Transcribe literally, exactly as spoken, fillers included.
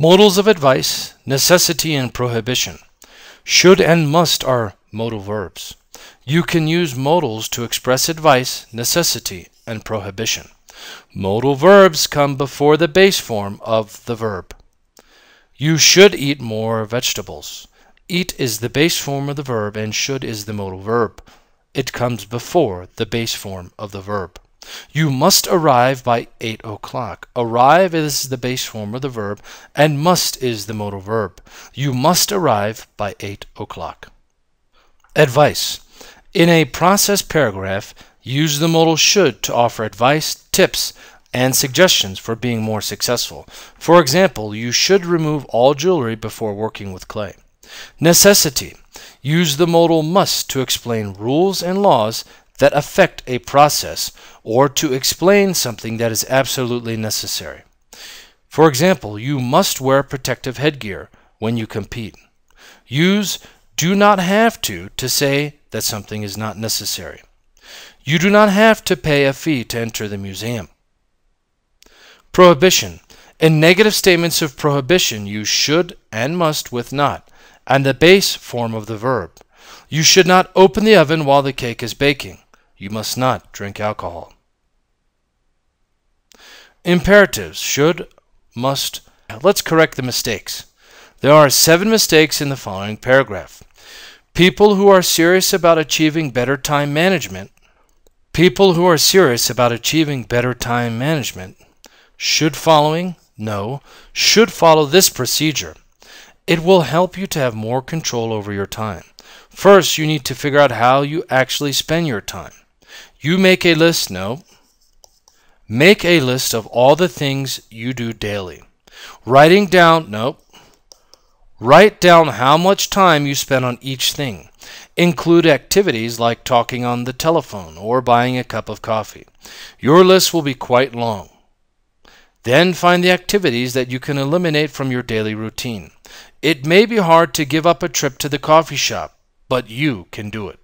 Modals of advice, necessity, and prohibition. Should and must are modal verbs. You can use modals to express advice, necessity, and prohibition. Modal verbs come before the base form of the verb. You should eat more vegetables. Eat is the base form of the verb and should is the modal verb. It comes before the base form of the verb. You must arrive by eight o'clock. Arrive is the base form of the verb and must is the modal verb. You must arrive by eight o'clock. Advice. In a process paragraph, use the modal should to offer advice, tips, and suggestions for being more successful. For example, you should remove all jewelry before working with clay. Necessity. Use the modal must to explain rules and laws that affect a process or to explain something that is absolutely necessary. For example, you must wear protective headgear when you compete. Use do not have to to say that something is not necessary. You do not have to pay a fee to enter the museum. Prohibition. In negative statements of prohibition, you should and must with not, and the base form of the verb. You should not open the oven while the cake is baking. You must not drink alcohol. Imperatives. Should, must. Let's correct the mistakes. There are seven mistakes in the following paragraph. People who are serious about achieving better time management. People who are serious about achieving better time management. Should following? No. Should follow this procedure. It will help you to have more control over your time. First, you need to figure out how you actually spend your time. You make a list, no. Make a list of all the things you do daily. Writing down, no. Write down how much time you spend on each thing. Include activities like talking on the telephone or buying a cup of coffee. Your list will be quite long. Then find the activities that you can eliminate from your daily routine. It may be hard to give up a trip to the coffee shop, but you can do it.